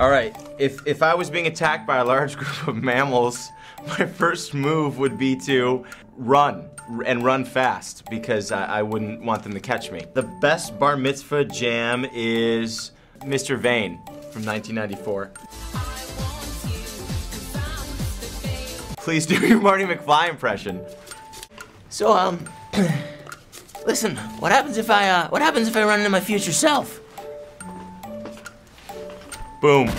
Alright, if I was being attacked by a large group of mammals, my first move would be to run, and run fast, because I wouldn't want them to catch me. The best bar mitzvah jam is Mr. Vane from 1994. Please do your Marty McFly impression. So, listen, what happens if I run into my future self? Boom.